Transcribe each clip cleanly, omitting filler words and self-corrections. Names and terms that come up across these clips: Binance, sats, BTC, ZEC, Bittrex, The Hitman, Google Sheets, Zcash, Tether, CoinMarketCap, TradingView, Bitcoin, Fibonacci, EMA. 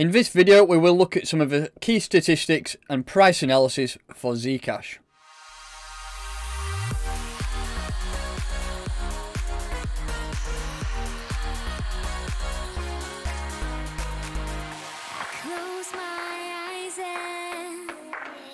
In this video, we will look at some of the key statistics and price analysis for Zcash.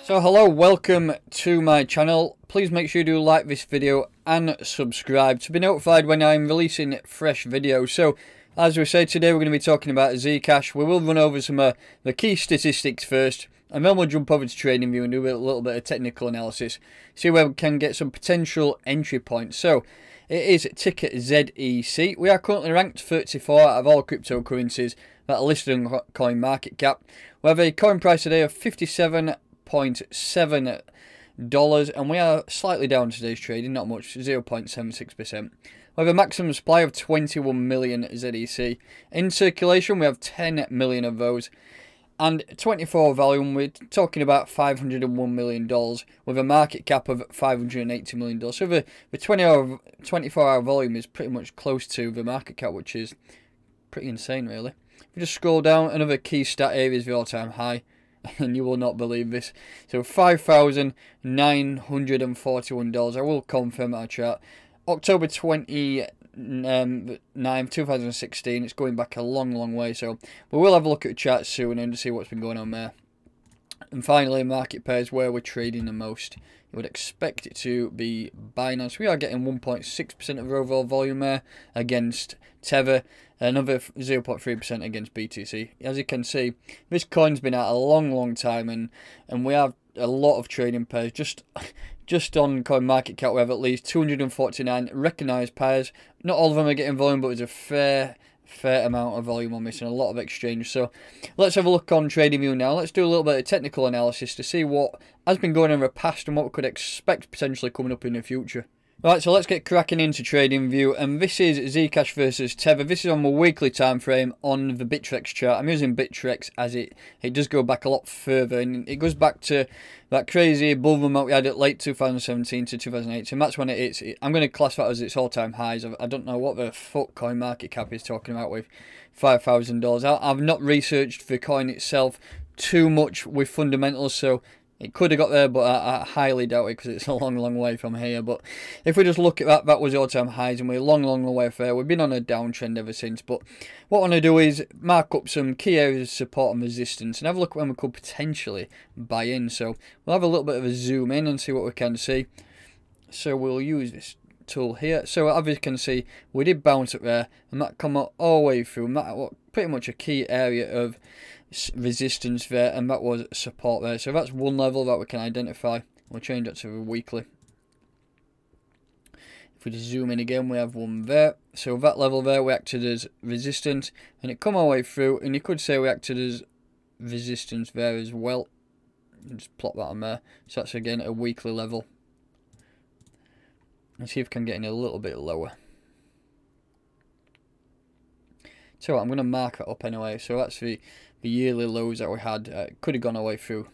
So hello, welcome to my channel. Please make sure you do like this video and subscribe to be notified when I'm releasing fresh videos. So as we say, today we're going to be talking about Zcash. We will run over some of the key statistics first, and then we'll jump over to TradingView and do a little bit of technical analysis, see where we can get some potential entry points. So it is ticker ZEC. We are currently ranked 34 out of all cryptocurrencies that are listed on CoinMarketCap. We have a coin price today of $57.7, and we are slightly down today's trading, not much, 0.76%. We have a maximum supply of 21 million ZEC. In circulation, we have 10 million of those, and 24 volume, we're talking about $501 million, with a market cap of $580 million. So the 24-hour volume is pretty much close to the market cap, which is pretty insane, really. If we just scroll down, another key stat here is the all-time high. And you will not believe this. So $5,941. I will confirm our chart. October 29th, 2016. It's going back a long, long way. So we will have a look at the chart soon and see what's been going on there. And finally, market pairs where we're trading the most. You would expect it to be Binance. We are getting 1.6% of overall volume there against Tether, another 0.3% against BTC. As you can see, this coin's been out a long, long time, and we have a lot of trading pairs. Just on CoinMarketCap, we have at least 249 recognized pairs. Not all of them are getting volume, but it's a fair amount of volume on this and a lot of exchange. So let's have a look on TradingView now. Let's do a little bit of technical analysis to see what has been going on in the past and what we could expect potentially coming up in the future. Right, so let's get cracking into TradingView, and this is Zcash versus Tether. This is on the weekly time frame on the Bittrex chart. I'm using Bittrex as it does go back a lot further, and it goes back to that crazy bull run we had at late 2017 to 2018, and that's when I'm going to class that as its all-time highs. I don't know what the fuck CoinMarketCap is talking about with $5,000. I've not researched the coin itself too much with fundamentals, so it could have got there, but I highly doubt it because it's a long, long way from here. But if we just look at that, that was all-time highs, and we're a long, long way there. We've been on a downtrend ever since. But what I want to do is mark up some key areas of support and resistance and have a look at when we could potentially buy in. So we'll have a little bit of a zoom in and see what we can see. So we'll use this tool here. So as you can see, we did bounce up there, and that come all the way through. Pretty much a key area of resistance there, and that was support there. So that's one level that we can identify. We'll change that to the weekly. If we just zoom in again, we have one there. So that level there, we acted as resistance, and it come all the way through, and you could say we acted as resistance there as well. Just plop that on there. So that's again a weekly level. Let's see if we can get in a little bit lower. So I'm going to mark it up anyway. So that's the yearly lows that we had. Could have gone all the way through.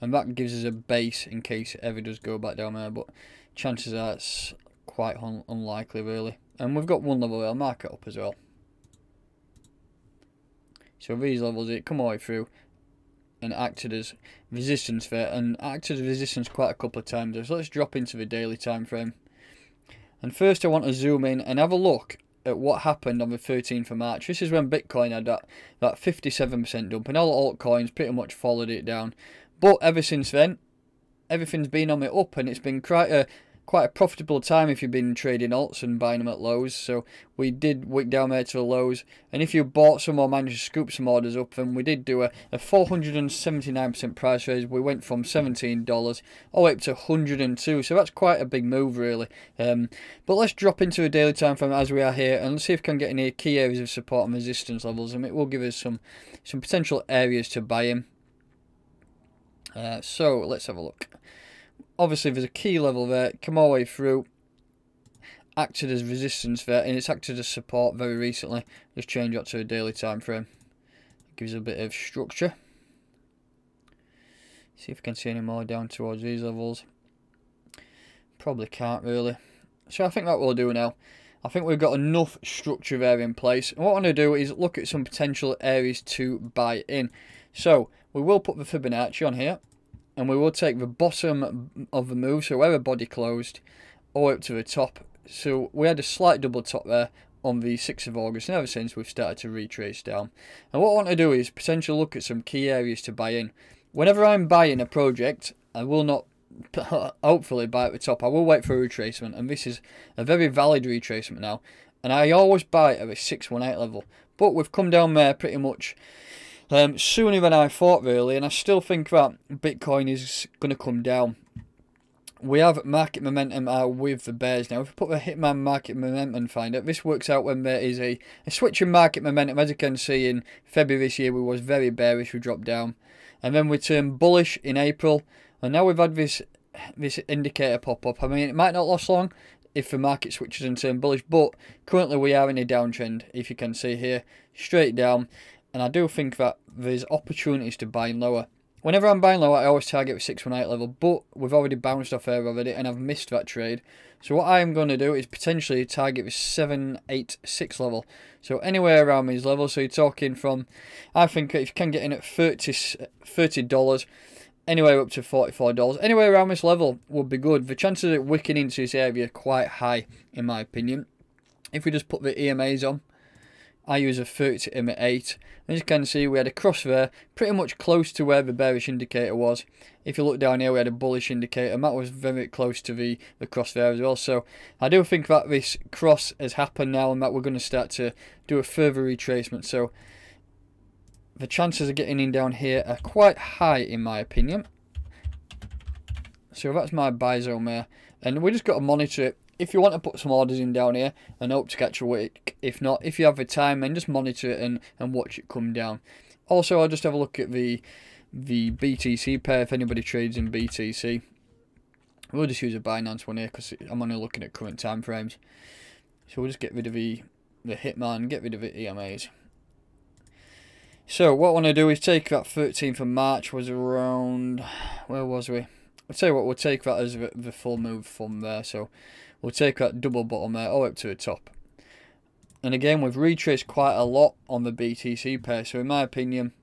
And that gives us a base in case it ever does go back down there. But chances are it's quite unlikely, really. And we've got one level. I'll mark it up as well. So these levels, it come all the way through and acted as resistance there. And acted as resistance quite a couple of times. So let's drop into the daily time frame. And first I want to zoom in and have a look at what happened on the 13th of March. This is when Bitcoin had that 57% dump, and all altcoins pretty much followed it down. But ever since then, everything's been on it up, and it's been quite a profitable time if you've been trading alts and buying them at lows. So we did wick down there to the lows, and if you bought some or managed to scoop some orders up, then we did do a 479% price raise. We went from $17 all the way up to 102, so that's quite a big move, really. But let's drop into a daily time frame as we are here, and let's see if we can get any key areas of support and resistance levels, and it will give us some potential areas to buy in. So let's have a look. Obviously, there's a key level there, come all the way through, acted as resistance there, and it's acted as support very recently. Just change that to a daily time frame. Gives a bit of structure. See if we can see any more down towards these levels. Probably can't, really. So I think that will do now. I think we've got enough structure there in place. And what I want to do is look at some potential areas to buy in. So we will put the Fibonacci on here, and we will take the bottom of the move, so where the body closed, all up to the top. So we had a slight double top there on the 6th of August, and ever since we've started to retrace down. And what I want to do is potentially look at some key areas to buy in. Whenever I'm buying a project, I will not hopefully buy at the top. I will wait for a retracement, and this is a very valid retracement now. And I always buy at a 618 level, but we've come down there pretty much sooner than I thought, really, and I still think that Bitcoin is going to come down. We have market momentum with the bears now. If we put the Hitman market momentum finder, this works out when there is a switch in market momentum. As you can see, in February this year, we was very bearish, we dropped down, and then we turned bullish in April, and now we've had this indicator pop up. I mean, it might not last long if the market switches and turn bullish, but currently we are in a downtrend, if you can see here, straight down, and I do think that there's opportunities to buy lower. Whenever I'm buying low, I always target the 618 level, but we've already bounced off there already, and I've missed that trade. So what I'm going to do is potentially target the 786 level. So anywhere around these levels, so you're talking from, I think if you can get in at $30, anywhere up to $44, anywhere around this level would be good. The chances of it wicking into this area are quite high, in my opinion. If we just put the EMAs on, I use a 30 EMA 8. As you can see, we had a cross there, pretty much close to where the bearish indicator was. If you look down here, we had a bullish indicator, and that was very close to the cross there as well. So I do think that this cross has happened now, and that we're going to start to do a further retracement. So the chances of getting in down here are quite high, in my opinion. So that's my buy zone there, and we just got to monitor it. If you want to put some orders in down here and hope to catch a wick, if not, if you have the time, then just monitor it and watch it come down. Also, I'll just have a look at the BTC pair if anybody trades in BTC. We'll just use a Binance one here because I'm only looking at current time frames. So we'll just get rid of the Hitman, get rid of the EMAs. So what I want to do is take that 13th of March was around, where was we? I'll tell you what, we'll take that as the full move from there, so we'll take that double bottom there all up to the top. And again, we've retraced quite a lot on the BTC pair, so in my opinion,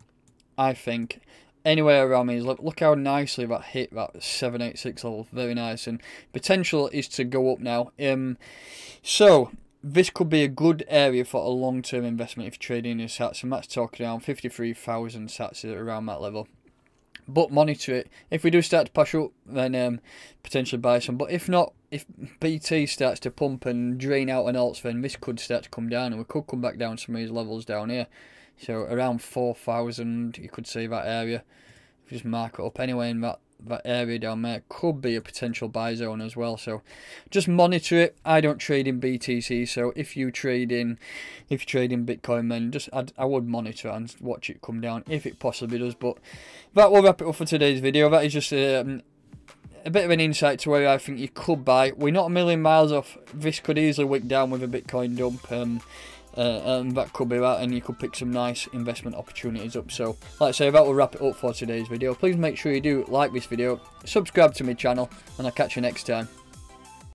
I think anywhere around me, look how nicely that hit that 786 level, very nice, and potential is to go up now. So this could be a good area for a long-term investment if trading in sats, and that's talking around 53,000 sats around that level. But monitor it. If we do start to push up, then potentially buy some. But if not, if BT starts to pump and drain out an alt, then this could start to come down, and we could come back down some of these levels down here. So around 4,000, you could see that area. If you just mark it up anyway, in that area down there could be a potential buy zone as well. So just monitor it. I don't trade in BTC, so if you trade in Bitcoin, then just I would monitor and watch it come down if it possibly does. But that will wrap it up for today's video. That is just a bit of an insight to where I think you could buy. We're not a million miles off. This could easily wick down with a Bitcoin dump, and that could be that, and you could pick some nice investment opportunities up. So like I say, that will wrap it up for today's video. Please make sure you do like this video, subscribe to my channel, and I'll catch you next time.